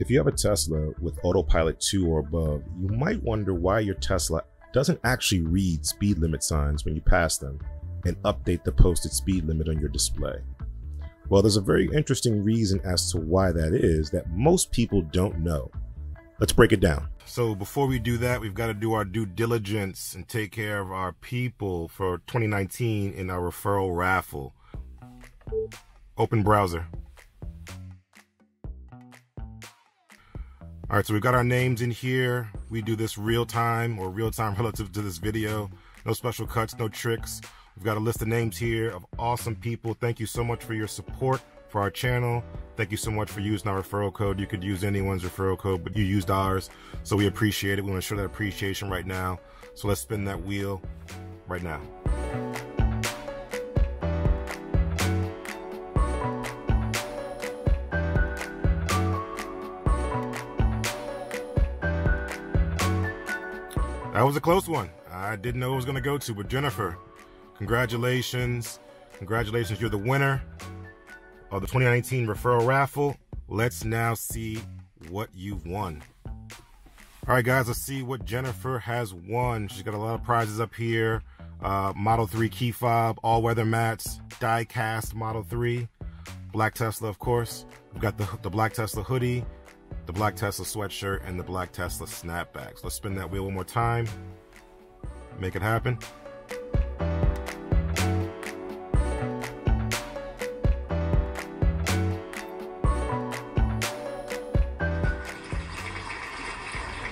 If you have a Tesla with Autopilot 2 or above, you might wonder why your Tesla doesn't actually read speed limit signs when you pass them and update the posted speed limit on your display. Well, there's a very interesting reason as to why that is that most people don't know. Let's break it down. So before we do that, we've got to do our due diligence and take care of our people for 2019 in our referral raffle. Open browser. All right, so we've got our names in here. We do this real time relative to this video. No special cuts, no tricks. We've got a list of names here of awesome people. Thank you so much for your support for our channel. Thank you so much for using our referral code. You could use anyone's referral code, but you used ours, so we appreciate it. We want to show that appreciation right now. So let's spin that wheel right now. That was a close one. I didn't know it was going to go to, but Jennifer, congratulations. Congratulations, you're the winner of the 2019 referral raffle. Let's now see what you've won. All right, guys, let's see what Jennifer has won. She's got a lot of prizes up here. Model 3 key fob, all-weather mats, die-cast Model 3, Black Tesla, of course. We've got the Black Tesla hoodie, the Black Tesla sweatshirt, and the Black Tesla snapbacks. Let's spin that wheel one more time. Make it happen.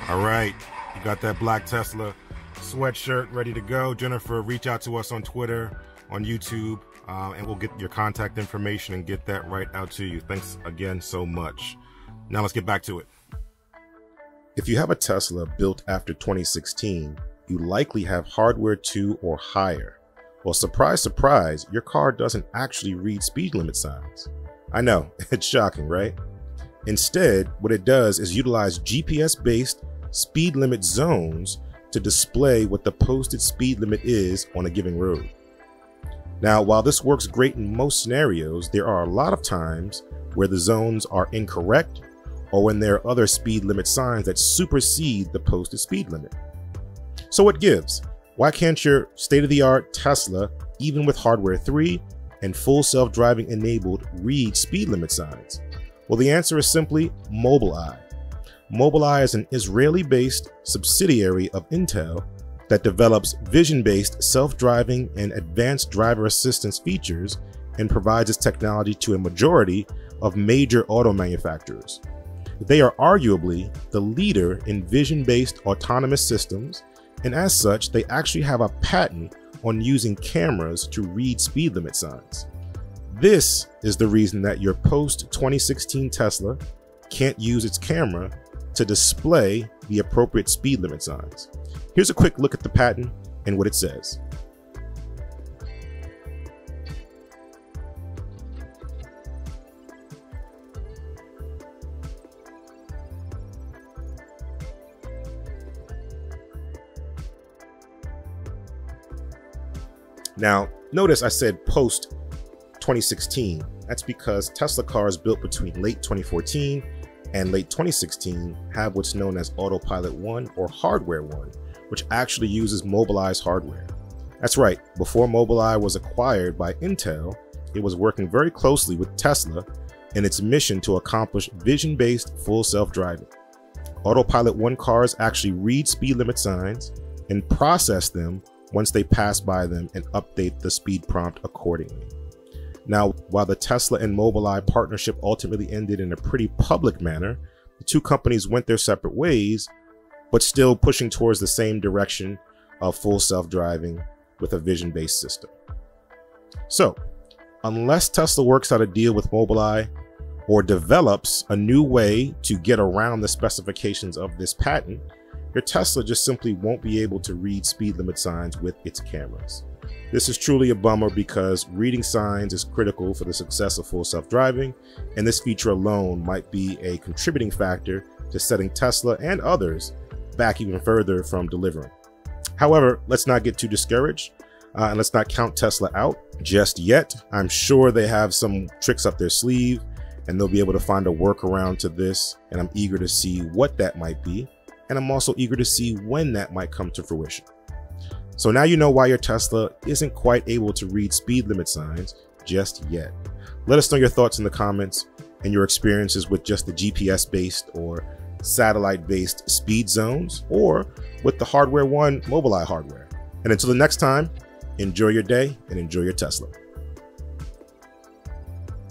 All right, you got that Black Tesla sweatshirt ready to go. Jennifer, reach out to us on Twitter, on YouTube, and we'll get your contact information and get that right out to you. Thanks again so much. Now let's get back to it. If you have a Tesla built after 2016, you likely have Hardware 2 or higher. Well, surprise, surprise, your car doesn't actually read speed limit signs. I know, it's shocking, right? Instead, what it does is utilize GPS-based speed limit zones to display what the posted speed limit is on a given road. Now, while this works great in most scenarios, there are a lot of times where the zones are incorrect or when there are other speed limit signs that supersede the posted speed limit. So what gives? Why can't your state-of-the-art Tesla, even with Hardware 3 and full self-driving enabled, read speed limit signs? Well, the answer is simply Mobileye. Mobileye is an Israeli-based subsidiary of Intel that develops vision-based self-driving and advanced driver assistance features and provides its technology to a majority of major auto manufacturers. They are arguably the leader in vision-based autonomous systems, and as such, they actually have a patent on using cameras to read speed limit signs. This is the reason that your post-2016 Tesla can't use its camera to display the appropriate speed limit signs. Here's a quick look at the patent and what it says. Now, notice I said post-2016. That's because Tesla cars built between late 2014 and late 2016 have what's known as Autopilot 1 or Hardware 1, which actually uses Mobileye's hardware. That's right, before Mobileye was acquired by Intel, it was working very closely with Tesla in its mission to accomplish vision-based full self-driving. Autopilot 1 cars actually read speed limit signs and process them once they pass by them and update the speed prompt accordingly. Now, while the Tesla and Mobileye partnership ultimately ended in a pretty public manner, the two companies went their separate ways, but still pushing towards the same direction of full self-driving with a vision-based system. So, unless Tesla works out a deal with Mobileye or develops a new way to get around the specifications of this patent, your Tesla just simply won't be able to read speed limit signs with its cameras. This is truly a bummer because reading signs is critical for the success of full self-driving, and this feature alone might be a contributing factor to setting Tesla and others back even further from delivering. However, let's not get too discouraged and let's not count Tesla out just yet. I'm sure they have some tricks up their sleeve and they'll be able to find a workaround to this. And I'm eager to see what that might be. And I'm also eager to see when that might come to fruition. So now you know why your Tesla isn't quite able to read speed limit signs just yet. Let us know your thoughts in the comments and your experiences with just the GPS-based or satellite-based speed zones, or with the Hardware One Mobileye hardware. And until the next time, enjoy your day and enjoy your Tesla.